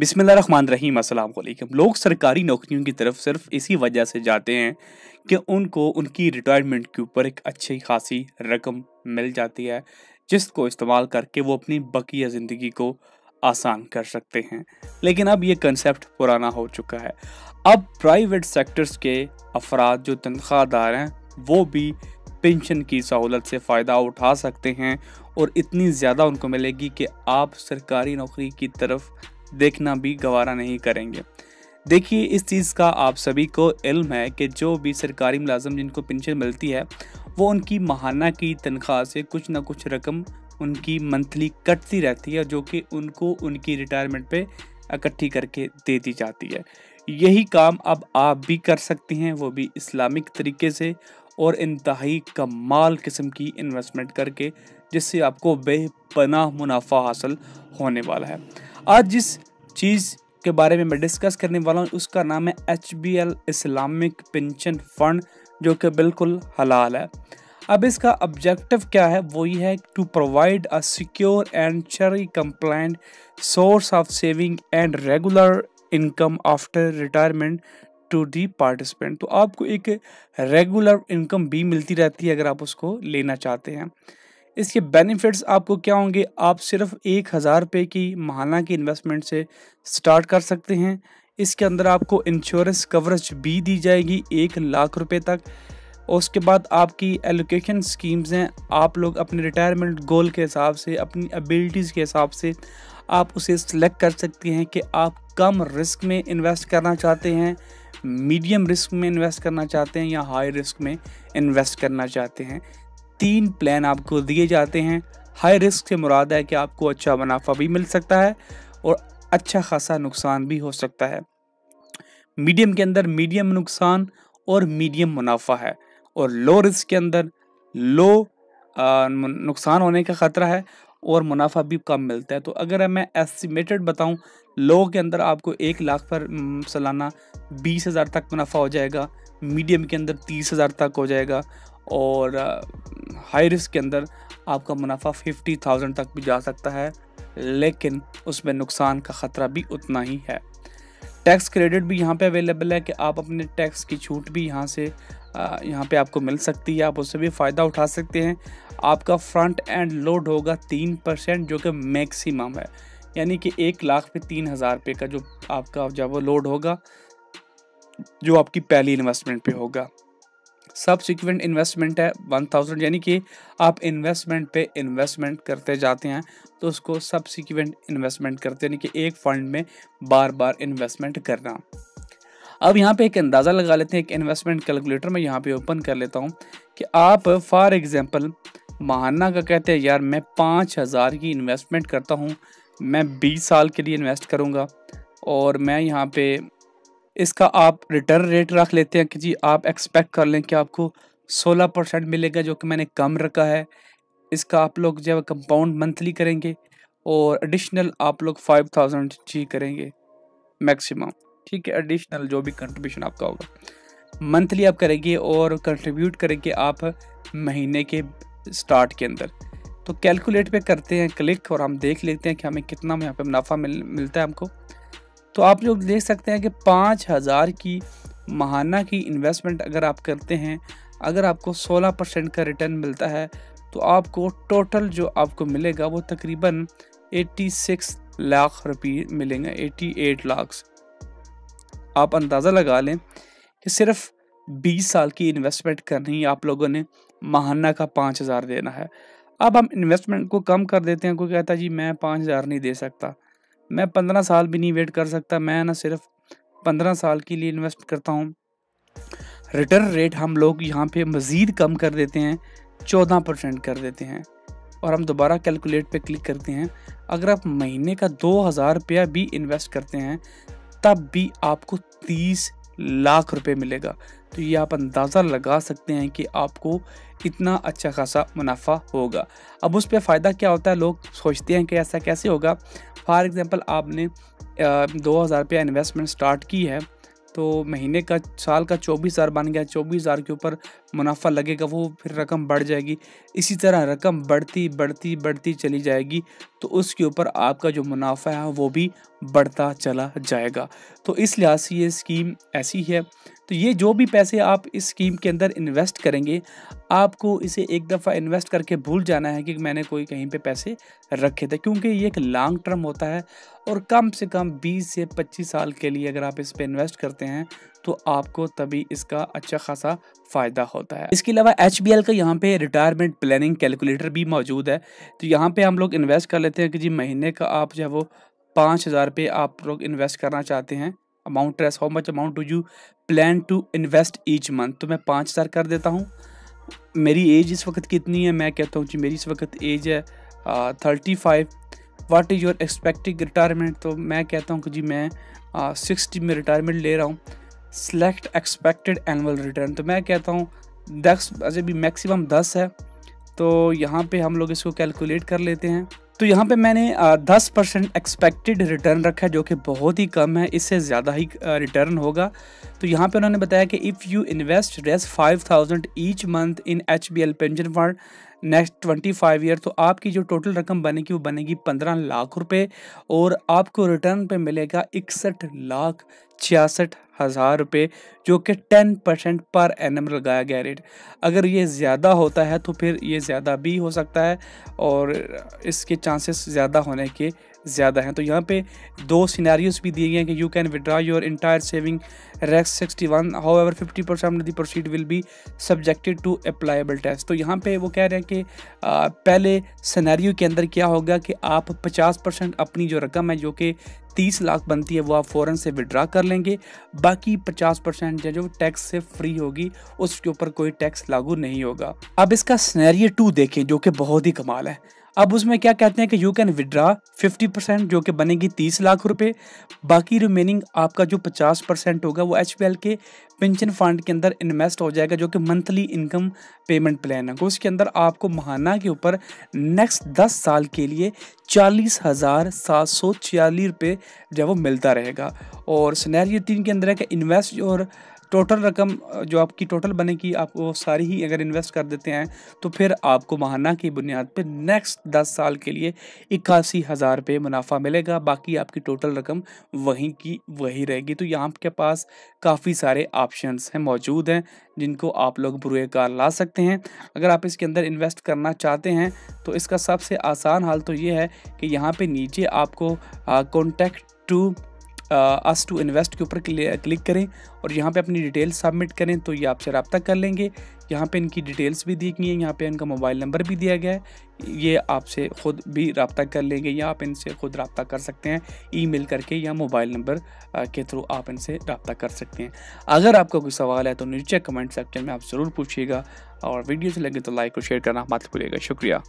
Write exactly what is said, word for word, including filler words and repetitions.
बिस्मिल्लाहिर्रहमानिर्रहीम, अस्सलाम वालेकुम। लोग सरकारी नौकरियों की तरफ सिर्फ इसी वजह से जाते हैं कि उनको उनकी रिटायरमेंट के ऊपर एक अच्छी खासी रकम मिल जाती है, जिसको इस्तेमाल करके वो अपनी बकिया ज़िंदगी को आसान कर सकते हैं। लेकिन अब ये कंसेप्ट पुराना हो चुका है। अब प्राइवेट सेक्टर्स के अफराद जो तनख्वाहदार हैं वो भी पेंशन की सहूलत से फ़ायदा उठा सकते हैं और इतनी ज़्यादा उनको मिलेगी कि आप सरकारी नौकरी की तरफ देखना भी गवारा नहीं करेंगे। देखिए, इस चीज़ का आप सभी को इल्म है कि जो भी सरकारी मुलाजम जिनको पेंशन मिलती है वो उनकी माहाना की तनख्वाह से कुछ ना कुछ रकम उनकी मंथली कटती रहती है, जो कि उनको उनकी रिटायरमेंट पे इकट्ठी करके दे दी जाती है। यही काम अब आप भी कर सकते हैं, वो भी इस्लामिक तरीके से और इंतहाई कमाल किस्म की इन्वेस्टमेंट करके, जिससे आपको बेपनाह मुनाफा हासिल होने वाला है। आज जिस चीज़ के बारे में मैं डिस्कस करने वाला हूँ उसका नाम है H B L Islamic pension fund, जो कि बिल्कुल हलाल है। अब इसका ऑब्जेक्टिव क्या है? वो ये है to provide a secure and sharia compliant source of saving and regular income after retirement to the participant. तो आपको एक रेगुलर इनकम भी मिलती रहती है अगर आप उसको लेना चाहते हैं। इसके बेनिफिट्स आपको क्या होंगे? आप सिर्फ एक हज़ार रुपये की माहाना की इन्वेस्टमेंट से स्टार्ट कर सकते हैं। इसके अंदर आपको इंश्योरेंस कवरेज भी दी जाएगी एक लाख रुपए तक। उसके बाद आपकी एलोकेशन स्कीम्स हैं, आप लोग अपने रिटायरमेंट गोल के हिसाब से, अपनी एबिलिटीज़ के हिसाब से आप उसे सिलेक्ट कर सकते हैं कि आप कम रिस्क में इन्वेस्ट करना चाहते हैं, मीडियम रिस्क में इन्वेस्ट करना चाहते हैं या हाई रिस्क में इन्वेस्ट करना चाहते हैं। तीन प्लान आपको दिए जाते हैं। हाई रिस्क से मुराद है कि आपको अच्छा मुनाफा भी मिल सकता है और अच्छा खासा नुकसान भी हो सकता है। मीडियम के अंदर मीडियम नुकसान और मीडियम मुनाफा है, और लो रिस्क के अंदर लो आ, नुकसान होने का ख़तरा है और मुनाफा भी कम मिलता है। तो अगर मैं एस्टिमेटेड बताऊं, लो के अंदर आपको एक लाख पर सालाना बीस हज़ार तक मुनाफा हो जाएगा, मीडियम के अंदर तीस हज़ार तक हो जाएगा और हाई रिस्क के अंदर आपका मुनाफा फिफ्टी थाउजेंड तक भी जा सकता है, लेकिन उसमें नुकसान का ख़तरा भी उतना ही है। टैक्स क्रेडिट भी यहाँ पे अवेलेबल है कि आप अपने टैक्स की छूट भी यहाँ से यहाँ पे आपको मिल सकती है, आप उससे भी फ़ायदा उठा सकते हैं। आपका फ्रंट एंड लोड होगा तीन परसेंट जो कि मैक्सिमम है, यानी कि एक लाख पे तीन हज़ार रुपये का जो आपका जब वो लोड होगा जो आपकी पहली इन्वेस्टमेंट पे होगा। सबसिक्वेंट इन्वेस्टमेंट है वन थाउजेंड, यानी कि आप इन्वेस्टमेंट पे इन्वेस्टमेंट करते जाते हैं तो उसको सबसिक्वेंट इन्वेस्टमेंट करते हैं, यानी कि एक फ़ंड में बार बार इन्वेस्टमेंट करना। अब यहाँ पे एक अंदाज़ा लगा लेते हैं, एक इन्वेस्टमेंट कैलकुलेटर में यहाँ पे ओपन कर लेता हूँ कि आप फॉर एग्ज़ाम्पल माहाना का कहते हैं यार मैं पाँच हज़ार की इन्वेस्टमेंट करता हूँ, मैं बीस साल के लिए इन्वेस्ट करूँगा और मैं यहाँ पे इसका आप रिटर्न रेट रख लेते हैं कि जी आप एक्सपेक्ट कर लें कि आपको सोलह परसेंट मिलेगा, जो कि मैंने कम रखा है। इसका आप लोग जब कंपाउंड मंथली करेंगे और एडिशनल आप लोग फाइव थाउजेंड जी करेंगे मैक्सिमम, ठीक है, एडिशनल जो भी कंट्रीब्यूशन आपका होगा मंथली आप करेंगे और कंट्रीब्यूट करेंगे आप महीने के स्टार्ट के अंदर। तो कैलकुलेट पे करते हैं क्लिक और हम देख लेते हैं कि हमें कितना यहाँ पे मुनाफा मिल मिलता है हमको। तो आप लोग देख सकते हैं कि पाँच हज़ार की माहाना की इन्वेस्टमेंट अगर आप करते हैं, अगर आपको सोलह परसेंट का रिटर्न मिलता है तो आपको टोटल जो आपको मिलेगा वो तकरीबन एट्टी सिक्स लाख रुपये मिलेंगे, एट्टी एट लाख। आप अंदाज़ा लगा लें कि सिर्फ बीस साल की इन्वेस्टमेंट करनी है, आप लोगों ने माहाना का पाँच हज़ार देना है। अब हम इन्वेस्टमेंट को कम कर देते हैं, कोई कहता है जी मैं पाँच हज़ार नहीं दे सकता, मैं पंद्रह साल भी नहीं वेट कर सकता, मैं ना सिर्फ पंद्रह साल के लिए इन्वेस्ट करता हूँ। रिटर्न रेट हम लोग यहाँ पे मज़ीद कम कर देते हैं, चौदह परसेंट कर देते हैं और हम दोबारा कैलकुलेट पे क्लिक करते हैं। अगर आप महीने का दो हज़ार रुपया भी इन्वेस्ट करते हैं तब भी आपको तीस लाख रुपए मिलेगा। तो ये आप अंदाज़ा लगा सकते हैं कि आपको इतना अच्छा खासा मुनाफा होगा। अब उस पर फ़ायदा क्या होता है? लोग सोचते हैं कि ऐसा कैसे होगा। फॉर एग्ज़ाम्पल आपने दो हज़ार रुपया इन्वेस्टमेंट स्टार्ट की है तो महीने का, साल का चौबीस हज़ार बन गया, चौबीस हज़ार के ऊपर मुनाफा लगेगा वो फिर रकम बढ़ जाएगी। इसी तरह रकम बढ़ती बढ़ती बढ़ती चली जाएगी तो उसके ऊपर आपका जो मुनाफा है वो भी बढ़ता चला जाएगा। तो इस लिहाज से ये स्कीम ऐसी है। तो ये जो भी पैसे आप इस स्कीम के अंदर इन्वेस्ट करेंगे, आपको इसे एक दफ़ा इन्वेस्ट करके भूल जाना है कि मैंने कोई कहीं पे पैसे रखे थे, क्योंकि ये एक लॉन्ग टर्म होता है और कम से कम बीस से पच्चीस साल के लिए अगर आप इस पे इन्वेस्ट करते हैं तो आपको तभी इसका अच्छा खासा फ़ायदा होता है। इसके अलावा एच बी एल का यहाँ पे रिटायरमेंट प्लानिंग कैलकुलेटर भी मौजूद है। तो यहाँ पे हम लोग इन्वेस्ट कर लेते हैं कि जी महीने का आप जो है वो पाँच हज़ार रुपये आप लोग इन्वेस्ट करना चाहते हैं। Amount trace how much amount do you plan to invest each month. तो मैं पाँच हज़ार कर देता हूँ। मेरी एज इस वक्त कितनी है? मैं कहता हूँ जी मेरी इस वक्त एज है thirty five. What is your expected retirement? तो मैं कहता हूँ कि जी मैं सिक्सटी में रिटायरमेंट ले रहा हूँ। सेलेक्ट एक्सपेक्टेड एनुअल रिटर्न, तो मैं कहता हूँ दस, अजय भी मैक्सिमम दस है। तो यहाँ पे हम लोग इसको कैलकुलेट कर लेते हैं। तो यहाँ पे मैंने दस परसेंट एक्सपेक्टेड रिटर्न रखा है जो कि बहुत ही कम है, इससे ज़्यादा ही रिटर्न होगा। तो यहाँ पे उन्होंने बताया कि if you invest Rs five thousand each month in H B L pension fund next twenty five year, तो आपकी जो टोटल रकम बनेगी वो बनेगी पंद्रह लाख रुपए और आपको रिटर्न पे मिलेगा इकसठ लाख छियासठ हज़ार रुपये, जो कि टेन परसेंट पर एनम लगाया गया रेट। अगर ये ज़्यादा होता है तो फिर ये ज़्यादा भी हो सकता है और इसके चांसेस ज़्यादा होने के ज़्यादा हैं। तो यहाँ पे दो सिनेरियोस भी दिए गए हैं कि you can withdraw your entire saving rex sixty one however fifty percent the proceed will be subjected to applicable tax. तो यहाँ पे वो कह रहे हैं कि आ, पहले सिनेरियो के अंदर क्या होगा कि आप पचास परसेंट अपनी जो रकम है जो कि तीस लाख बनती है वो आप फ़ौरन से विड्रा कर लेंगे, बाकी पचास परसेंट जो टैक्स से फ्री होगी उसके ऊपर कोई टैक्स लागू नहीं होगा। अब इसका सिनेरियो टू देखें जो कि बहुत ही कमाल है। अब उसमें क्या कहते हैं कि you can withdraw fifty percent, जो कि बनेगी तीस लाख रुपए, बाकी रिमेनिंग आपका जो पचास परसेंट होगा वो एच बी एल के पेंशन फंड के अंदर इन्वेस्ट हो जाएगा, जो कि मंथली इनकम पेमेंट प्लान है। उसके अंदर आपको महाना के ऊपर नेक्स्ट दस साल के लिए चालीस हज़ार सात सौ छियालीस रुपये जो है वो मिलता रहेगा। और सिनेरियो तीन के अंदर है कि इन्वेस्ट और टोटल रकम जो आपकी टोटल बनेगी आप वो सारी ही अगर इन्वेस्ट कर देते हैं तो फिर आपको माहाना की बुनियाद पे नेक्स्ट दस साल के लिए इक्यासी हज़ार रुपये मुनाफा मिलेगा, बाकी आपकी टोटल रकम वहीं की वही रहेगी। तो यहाँ आपके पास काफ़ी सारे ऑप्शंस हैं मौजूद हैं जिनको आप लोग बुरे कार ला सकते हैं। अगर आप इसके अंदर इन्वेस्ट करना चाहते हैं तो इसका सबसे आसान हाल तो ये है कि यहाँ पर नीचे आपको contact to us to invest के ऊपर क्लिक करें और यहाँ पे अपनी डिटेल सबमिट करें तो ये आपसे रब्ता कर लेंगे। यहाँ पे इनकी डिटेल्स भी दी गई हैं, यहाँ पे इनका मोबाइल नंबर भी दिया गया है, ये आपसे ख़ुद भी रब्ता कर लेंगे या आप इनसे ख़ुद रब्ता कर सकते हैं ईमेल करके या मोबाइल नंबर के थ्रू आप इनसे रब्ता कर सकते हैं। अगर आपका कोई सवाल है तो नीचे कमेंट सेक्शन में आप ज़रूर पूछिएगा और वीडियो से लगे तो लाइक और शेयर करना मत भूलिएगा। शुक्रिया।